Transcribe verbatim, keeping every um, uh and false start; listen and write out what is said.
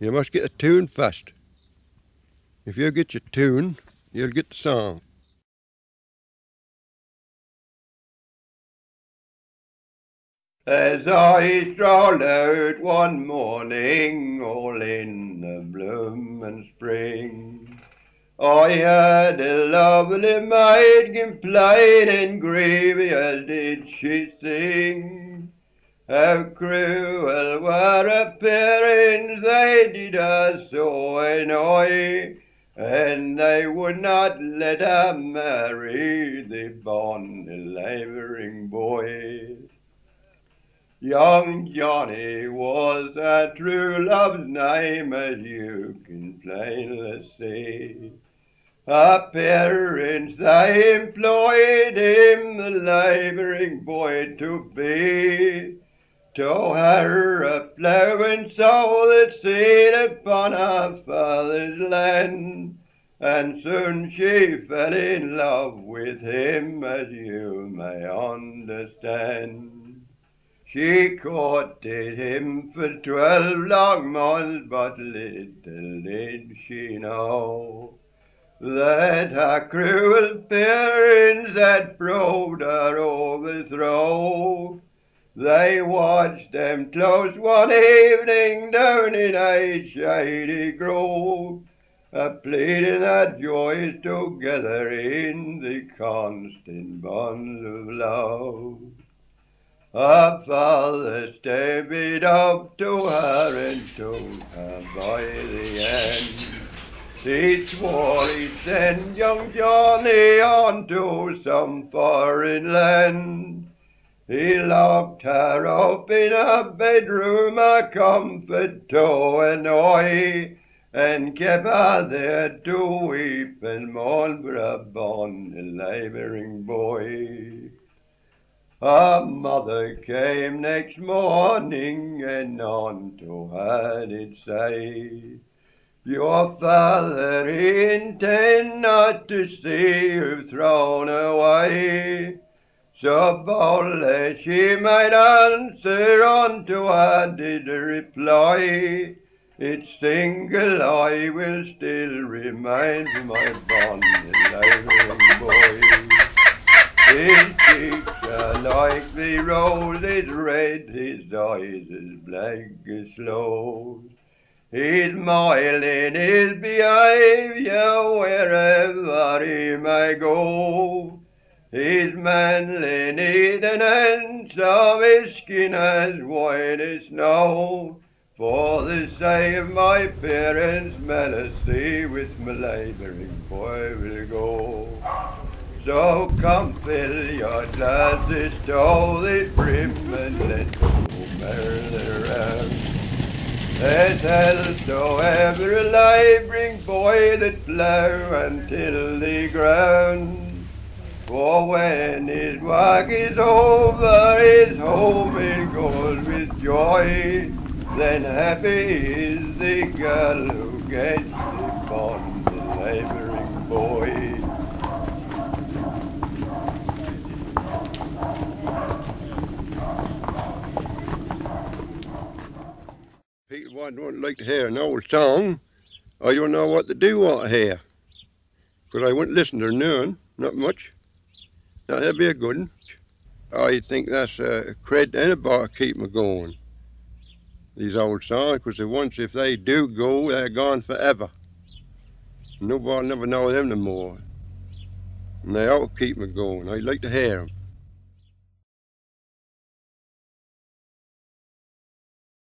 You must get the tune first. If you get your tune, you'll get the song. As I strolled out one morning, all in the bloomin' spring, I heard a lovely maid complain, and grievy as did she sing, how cruel were her parents, they did her so annoy, and they would not let her marry the bond labouring boy. Young Johnny was a true love's name, as you can plainly see. Her parents, they employed him, the labouring boy to be. To her a ploughing sow that seed upon her father's land, and soon she fell in love with him, as you may understand. She courted him for twelve long months, but little did she know that her cruel parents had proved her overthrow. They watched them close one evening down in a shady grove, a pleading her joys together in the constant bonds of love. Her father stepped up to her and took her by the hand. He swore he'd send young Johnny on to some foreign land. He locked her up in her bedroom, her comfort to annoy, and kept her there to weep and mourn for her born labouring boy. Her mother came next morning, and on to her did say, your father he intend not to see you thrown away. So boldly she made answer, unto her did reply, its single eye will still remain for my bond labouring boy. His cheeks are like the roses red, his eyes as black as sloes. His mile in his behaviour wherever he may go. His manly need and handsome, his skin as white as snow. For the sake of my parents' jealousy, with my labouring boy will go. So come fill your glasses to the brim, and let's go merrily round. Let's health to every labouring boy that plough until the ground. For when his work is over, his home he goes with joy. Then happy is the girl who gets the bond, the labouring boy. I don't like to hear an old song. I don't know what to do out here, because I wouldn't listen to none, not much. Now that'd be a good one. I think that's a credit to anybody to keep me going, these old songs, because the ones, if they do go, they're gone forever. Nobody will never know them no more. And they all keep me going. I like to hear them.